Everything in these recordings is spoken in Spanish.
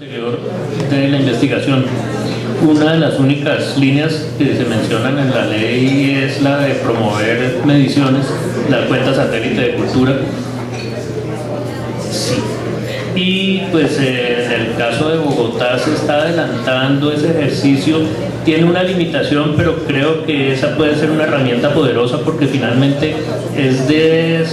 De la investigación, una de las únicas líneas que se mencionan en la ley es la de promover mediciones, la cuenta satélite de cultura. Sí. Y pues en el caso de Bogotá se está adelantando ese ejercicio, tiene una limitación, pero creo que esa puede ser una herramienta poderosa porque finalmente es de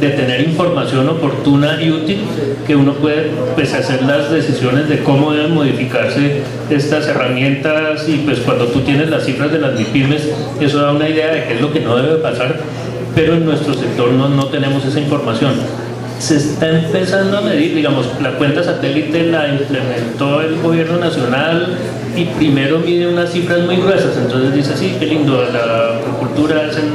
tener información oportuna y útil que uno puede pues, hacer las decisiones de cómo deben modificarse estas herramientas y pues cuando tú tienes las cifras de las MIPYMES eso da una idea de qué es lo que no debe pasar, pero en nuestro sector no tenemos esa información. Se está empezando a medir, digamos, la cuenta satélite la implementó el gobierno nacional y primero mide unas cifras muy gruesas, entonces dice, sí, qué lindo, la cultura es en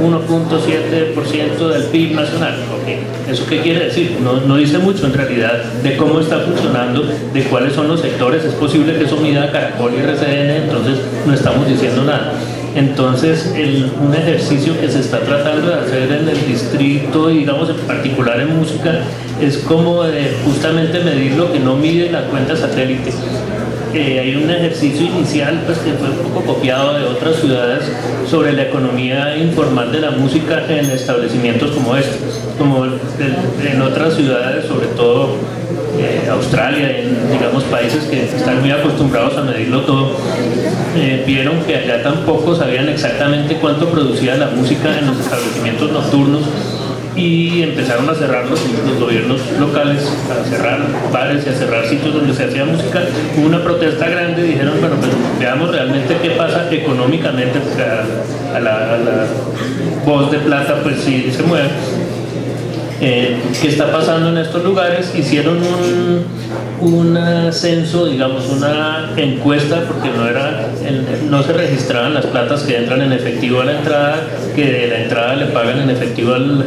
1.7% del PIB nacional. Okay. ¿Eso qué quiere decir? No dice mucho en realidad de cómo está funcionando, de cuáles son los sectores, es posible que eso mida Caracol y RCN, entonces no estamos diciendo nada. Entonces, un ejercicio que se está tratando de hacer en el distrito, digamos en particular en música, es como de justamente medir lo que no mide la cuenta satélite. Hay un ejercicio inicial pues, que fue un poco copiado de otras ciudades sobre la economía informal de la música en establecimientos como este, como en otras ciudades, sobre todo Australia, en digamos países que están muy acostumbrados a medirlo todo, vieron que allá tampoco sabían exactamente cuánto producía la música en los establecimientos nocturnos y empezaron a cerrar los gobiernos locales, a cerrar bares y a cerrar sitios donde se hacía música. Hubo una protesta grande, dijeron, bueno, pues veamos realmente qué pasa económicamente, porque a la voz de plata pues sí se mueve. ¿Qué está pasando en estos lugares? Hicieron un censo, digamos, una encuesta, porque no se registraban las platas que entran en efectivo a la entrada, que de la entrada le pagan en efectivo al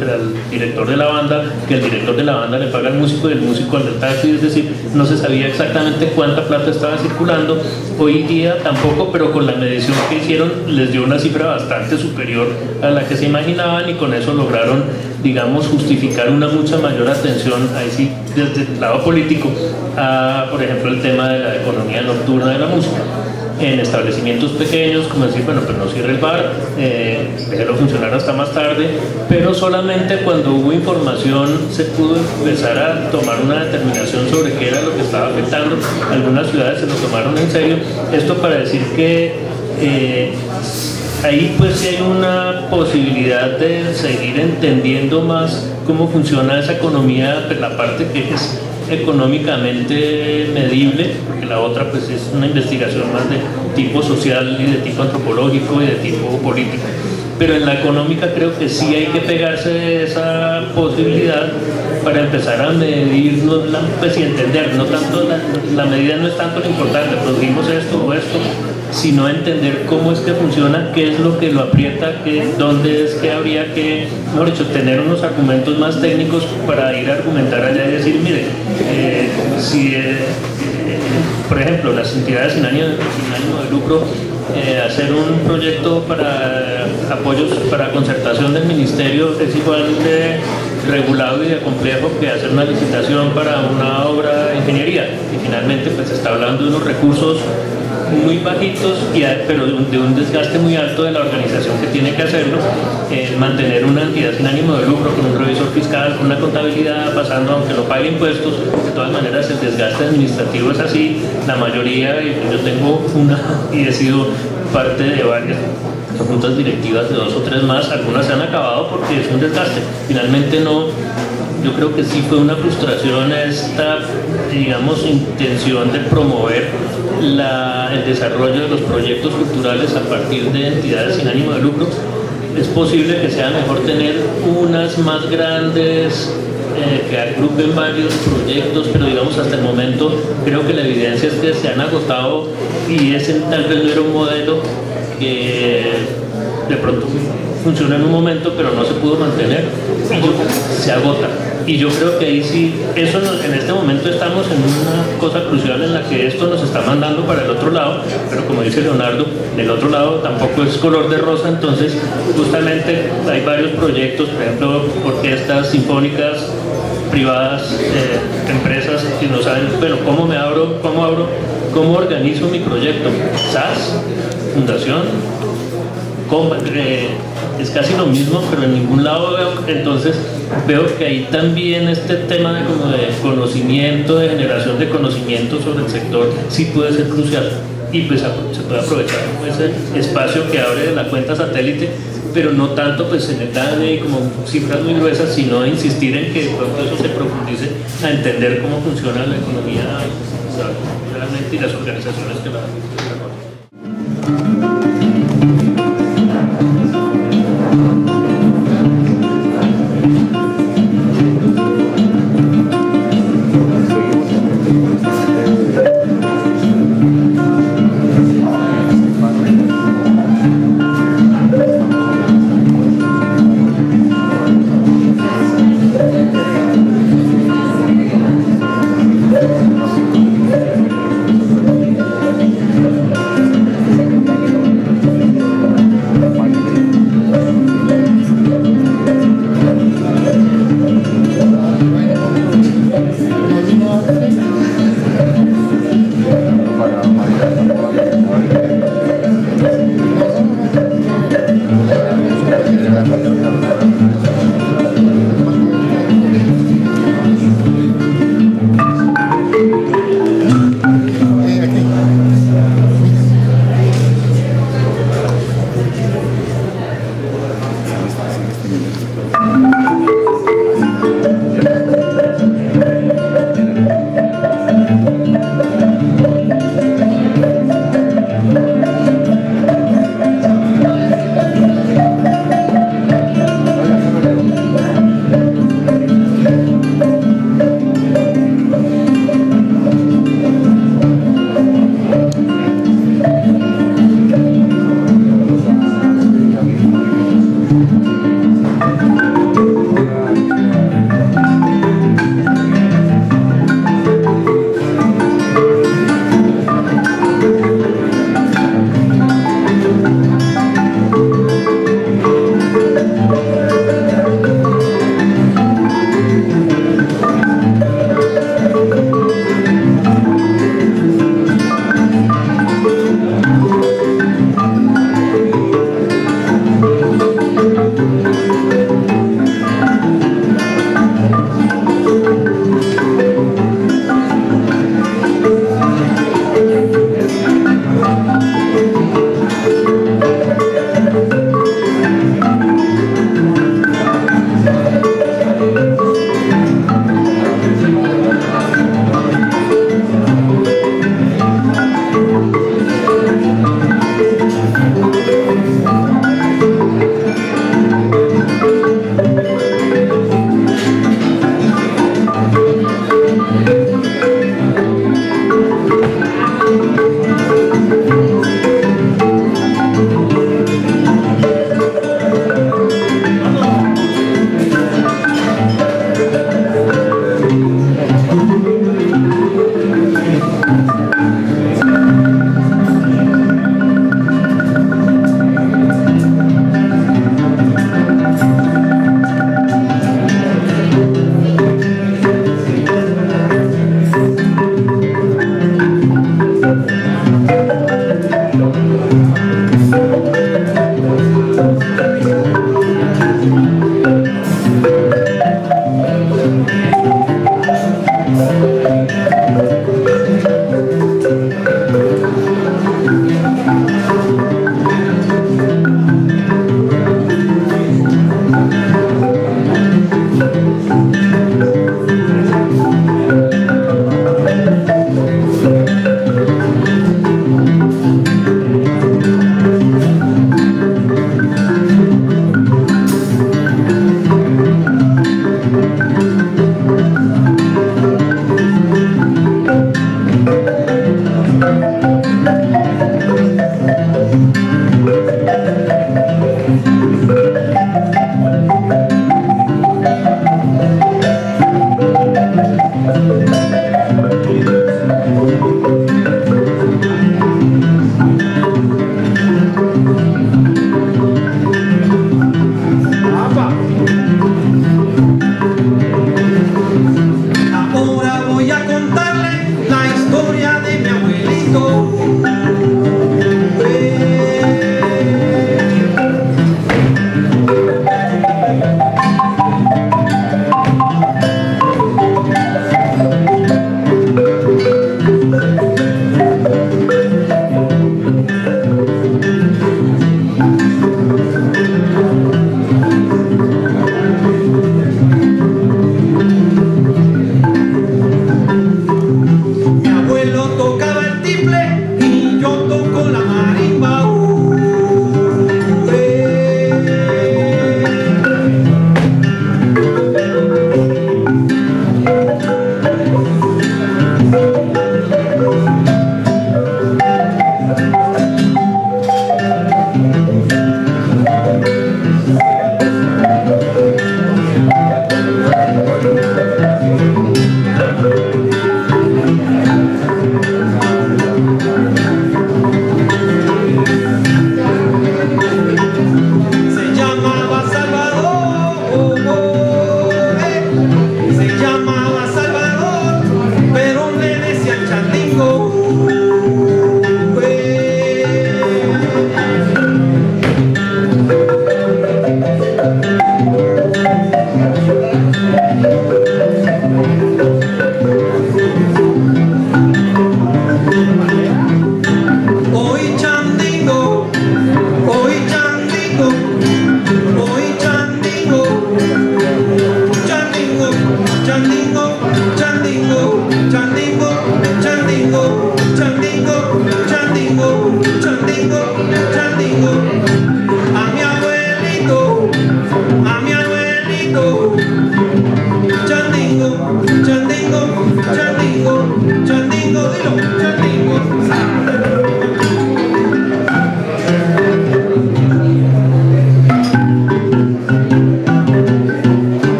director de la banda, que el director de la banda le paga al músico y el músico al taxi, es decir, no se sabía exactamente cuánta plata estaba circulando. Hoy día tampoco, pero con la medición que hicieron les dio una cifra bastante superior a la que se imaginaban y con eso lograron, digamos, justificar una mucha mayor atención, ahí sí, desde el lado político, a, por ejemplo, el tema de la economía nocturna de la música. En establecimientos pequeños, como decir, bueno, pues no cierre el bar, déjelo funcionar hasta más tarde, pero solamente cuando hubo información se pudo empezar a tomar una determinación sobre qué era lo que estaba afectando. Algunas ciudades se lo tomaron en serio. Esto para decir que ahí pues sí hay una posibilidad de seguir entendiendo más cómo funciona esa economía, pues la parte que es económicamente medible, porque la otra pues es una investigación más de tipo social y de tipo antropológico y de tipo político. Pero en la económica creo que sí hay que pegarse de esa posibilidad para empezar a medirnos pues, y entender, no tanto la medida no es tanto lo importante, producimos esto o esto, sino entender cómo es que funciona, qué es lo que lo aprieta, dónde es que habría que, mejor dicho, tener unos argumentos más técnicos para ir a argumentar allá y decir, mire, por ejemplo, las entidades sin ánimo de lucro, hacer un proyecto para apoyos para concertación del ministerio es igual de regulado y de complejo que hacer una licitación para una obra de ingeniería, y finalmente pues se está hablando de unos recursos muy bajitos, pero de un desgaste muy alto de la organización que tiene que hacerlo, mantener una entidad sin ánimo de lucro, con un revisor fiscal, con una contabilidad, pasando aunque no pague impuestos, de todas maneras el desgaste administrativo es así, la mayoría, yo tengo una y he sido parte de varias juntas directivas de 2 o 3 más, algunas se han acabado porque es un desgaste, finalmente no. Yo creo que sí fue una frustración esta, digamos, intención de promover el desarrollo de los proyectos culturales a partir de entidades sin ánimo de lucro. Es posible que sea mejor tener unas más grandes, que agrupen varios proyectos, pero digamos hasta el momento creo que la evidencia es que se han agotado y ese tal vez no era un modelo que de pronto funciona en un momento pero no se pudo mantener y se agota. Y yo creo que ahí sí, eso en este momento estamos en una cosa crucial en la que esto nos está mandando para el otro lado, pero como dice Leonardo, del otro lado tampoco es color de rosa, entonces justamente hay varios proyectos, por ejemplo, orquestas sinfónicas, privadas, empresas que no saben, bueno, ¿cómo me abro? ¿Cómo abro? ¿Cómo organizo mi proyecto? SAS, fundación, es casi lo mismo, pero en ningún lado veo, entonces veo que ahí también este tema de, como de conocimiento, de generación de conocimiento sobre el sector, sí puede ser crucial, y pues se puede aprovechar ese espacio que abre la cuenta satélite, pero no tanto pues en el DANE como cifras muy gruesas, sino insistir en que todo eso se profundice a entender cómo funciona la economía realmente y las organizaciones que la desarrollan.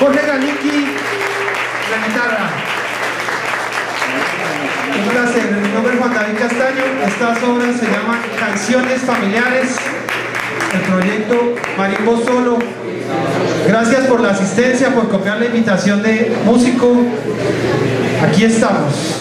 Jorge Galicky, la guitarra. Un placer. Mi nombre es Juan David Castaño. Estas obras se llaman Canciones Familiares, el proyecto Marimbo Solo. Gracias por la asistencia, por copiar la invitación de músico. Aquí estamos.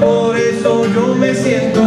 Por eso yo me siento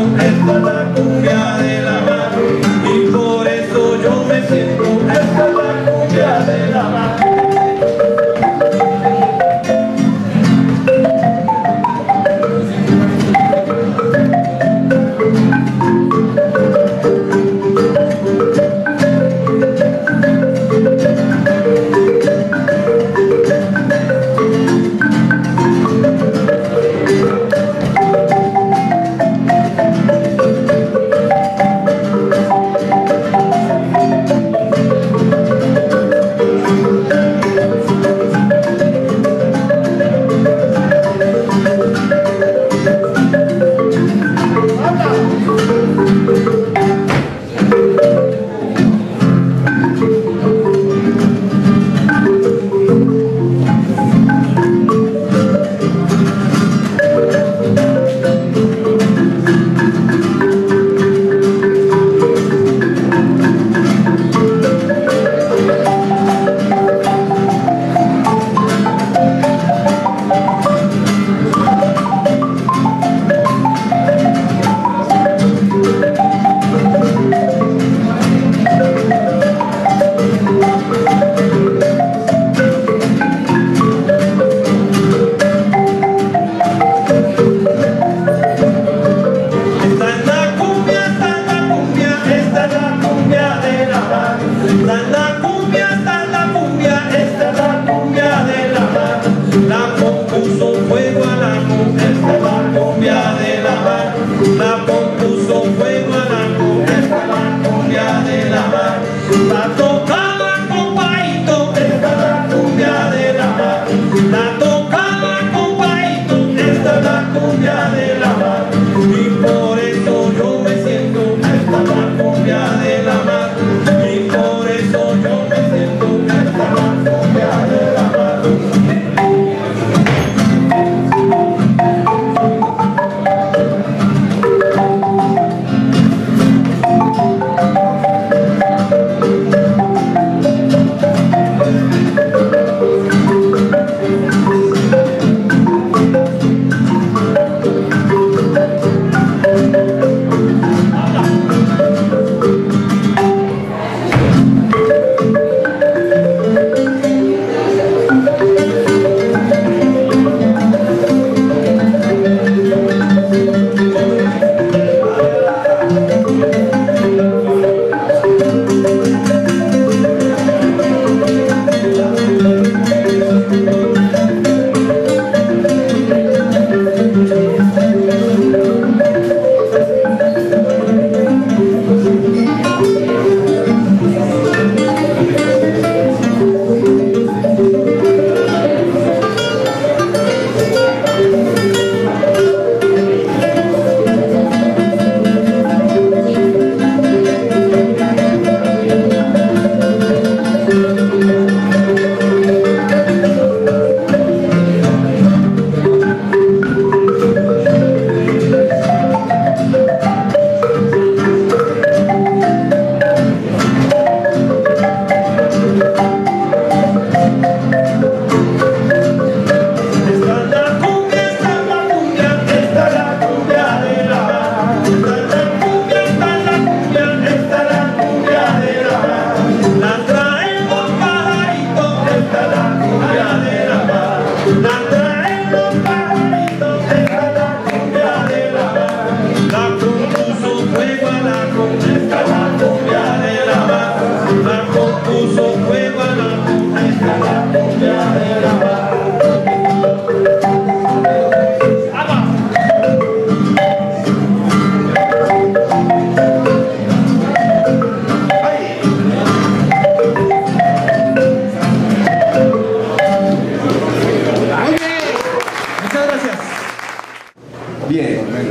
puso fuego a la luna, está la cumbia de la paz.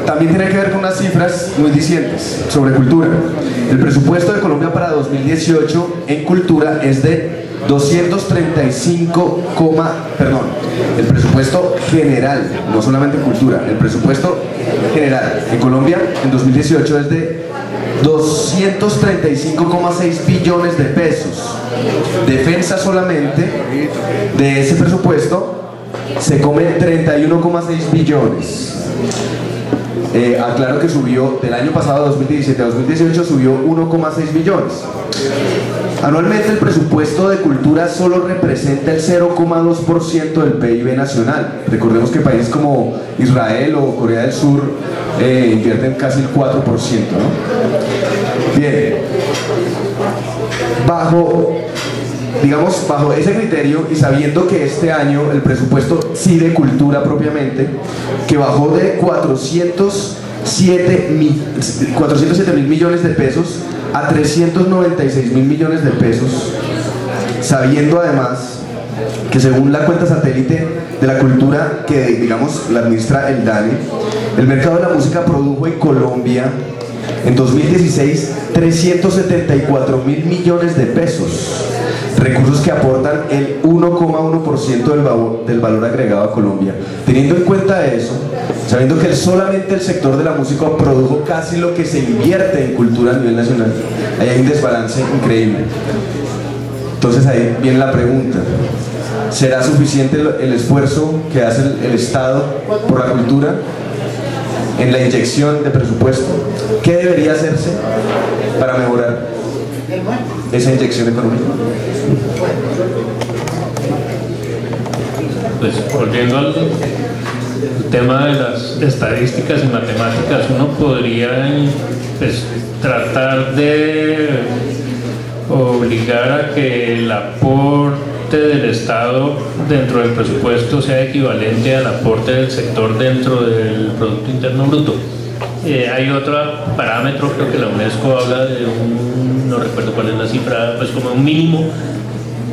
También tiene que ver con unas cifras muy dicientes sobre cultura. El presupuesto de Colombia para 2018 en cultura es de el presupuesto general, no solamente en cultura, el presupuesto general en Colombia en 2018 es de 235,6 billones de pesos. Defensa solamente de ese presupuesto se come 31,6 billones. Aclaro que subió del año pasado, 2017 a 2018, subió 1,6 billones. Anualmente el presupuesto de cultura solo representa el 0,2% del PIB nacional. Recordemos que países como Israel o Corea del Sur invierten casi el 4%, ¿no? Bien, bajo ese criterio y sabiendo que este año el presupuesto sí de cultura propiamente, que bajó de 407 mil millones de pesos a 396 mil millones de pesos, sabiendo además que según la cuenta satélite de la cultura que la administra el DANE, el mercado de la música produjo en Colombia en 2016 374 mil millones de pesos, recursos que aportan el 1,1% del valor agregado a Colombia. Teniendo en cuenta eso, sabiendo que solamente el sector de la música produjo casi lo que se invierte en cultura a nivel nacional, ahí hay un desbalance increíble. Entonces ahí viene la pregunta: ¿será suficiente el esfuerzo que hace el Estado por la cultura en la inyección de presupuesto? ¿Qué debería hacerse para mejorar esa inyección económica? Pues volviendo al tema de las estadísticas y matemáticas, uno podría tratar de obligar a que el aporte del Estado dentro del presupuesto sea equivalente al aporte del sector dentro del Producto Interno Bruto. Hay otro parámetro, creo que la UNESCO habla de un, no recuerdo cuál es la cifra, pues como un mínimo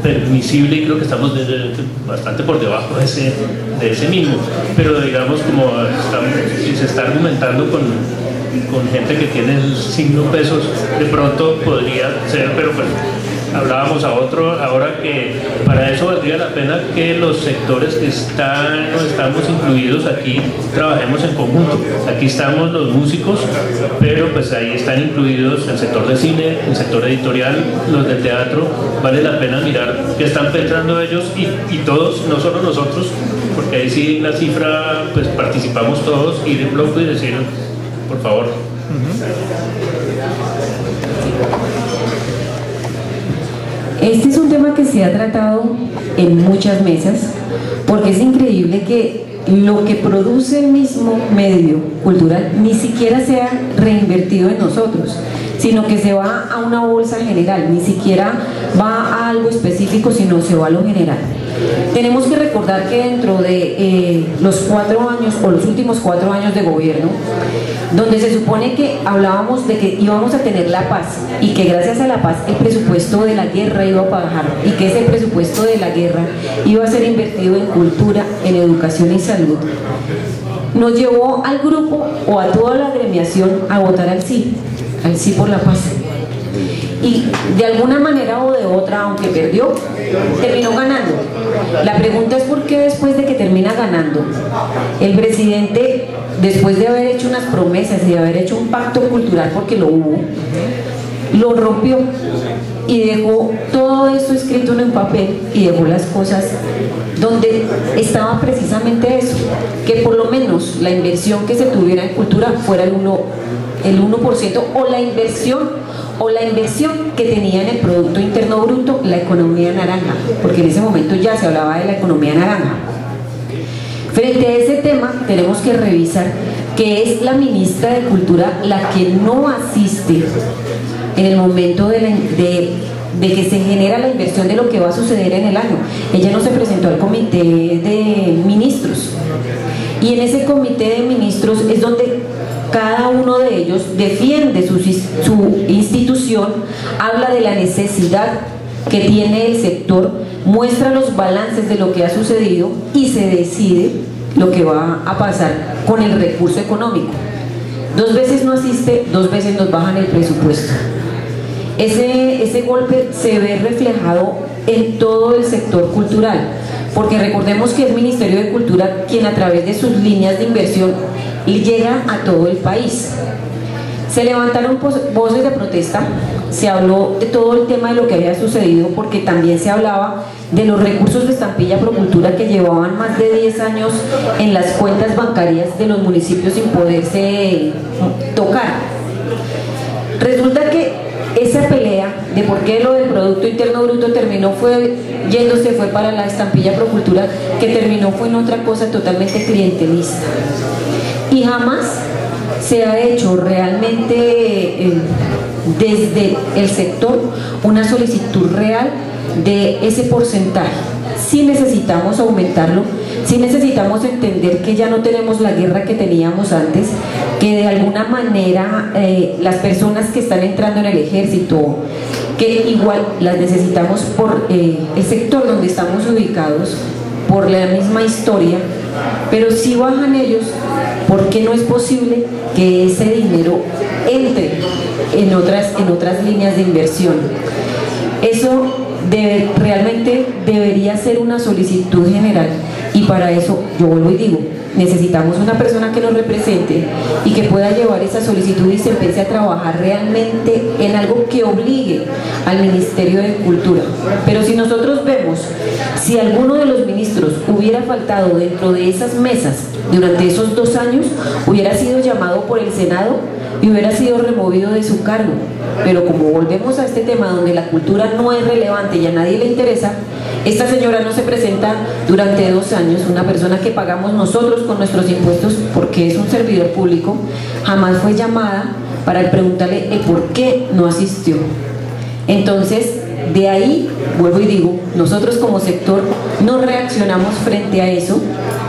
permisible, y creo que estamos bastante por debajo de ese mínimo. Pero digamos, como se está argumentando con gente que tiene el signo pesos, de pronto podría ser, pero pues hablábamos ahora que para eso valdría la pena que los sectores que están o estamos incluidos aquí trabajemos en conjunto. Aquí estamos los músicos, pero pues ahí están incluidos el sector de cine, el sector editorial, los de teatro. Vale la pena mirar qué están pensando ellos y todos, no solo nosotros, porque ahí sí en la cifra pues participamos todos, ir en bloque y decir, por favor. Este es un tema que se ha tratado en muchas mesas, porque es increíble que lo que produce el mismo medio cultural ni siquiera sea reinvertido en nosotros, sino que se va a una bolsa general, ni siquiera va a algo específico, sino se va a lo general. Tenemos que recordar que dentro de los últimos 4 años de gobierno, donde se supone que hablábamos de que íbamos a tener la paz y que gracias a la paz el presupuesto de la guerra iba a bajar y que ese presupuesto de la guerra iba a ser invertido en cultura, en educación y salud, nos llevó al grupo o a toda la agremiación a votar al sí por la paz. Y de alguna manera o de otra, aunque perdió, terminó ganando. La pregunta es por qué después de que termina ganando, el presidente, después de haber hecho unas promesas y de haber hecho un pacto cultural, porque lo hubo, lo rompió y dejó todo esto escrito en un papel y dejó las cosas donde estaba precisamente eso, que por lo menos la inversión que se tuviera en cultura fuera el 1% o la inversión que tenía en el Producto Interno Bruto, la economía naranja, porque en ese momento ya se hablaba de la economía naranja. Frente a ese tema tenemos que revisar que es la ministra de Cultura la que no asiste en el momento de de que se genera la inversión de lo que va a suceder en el año. Ella no se presentó al comité de ministros, y en ese comité de ministros es donde cada uno de ellos defiende su institución, habla de la necesidad que tiene el sector, muestra los balances de lo que ha sucedido y se decide lo que va a pasar con el recurso económico. Dos veces no asiste, dos veces nos bajan el presupuesto. Ese golpe se ve reflejado en todo el sector cultural, porque recordemos que es el Ministerio de Cultura quien a través de sus líneas de inversión llega a todo el país. Se levantaron voces de protesta, se habló de todo el tema de lo que había sucedido, porque también se hablaba de los recursos de Estampilla Procultura que llevaban más de 10 años en las cuentas bancarias de los municipios sin poderse tocar. Resulta que esa pelea de por qué lo del Producto Interno Bruto terminó yéndose para la Estampilla Procultura, que terminó fue en otra cosa totalmente clientelista, y jamás se ha hecho realmente desde el sector una solicitud real de ese porcentaje. Sí necesitamos aumentarlo, sí necesitamos entender que ya no tenemos la guerra que teníamos antes, que de alguna manera las personas que están entrando en el ejército, que igual las necesitamos por el sector donde estamos ubicados, por la misma historia, pero si bajan ellos, ¿por qué no es posible que ese dinero entre en otras líneas de inversión? Eso realmente debería ser una solicitud general, y para eso, yo vuelvo y digo, necesitamos una persona que nos represente y que pueda llevar esa solicitud y se empiece a trabajar realmente en algo que obligue al Ministerio de Cultura. Pero si nosotros vemos, si alguno de los ministros hubiera faltado dentro de esas mesas durante esos 2 años, hubiera sido llamado por el Senado y hubiera sido removido de su cargo. Pero como volvemos a este tema donde la cultura no es relevante y a nadie le interesa, esta señora no se presenta durante 2 años, una persona que pagamos nosotros con nuestros impuestos porque es un servidor público, jamás fue llamada para preguntarle el por qué no asistió. Entonces, de ahí, vuelvo y digo, nosotros como sector no reaccionamos frente a eso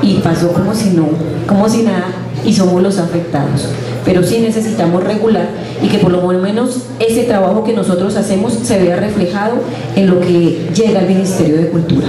y pasó como si nada, y somos los afectados. Pero sí necesitamos regular y que por lo menos ese trabajo que nosotros hacemos se vea reflejado en lo que llega al Ministerio de Cultura.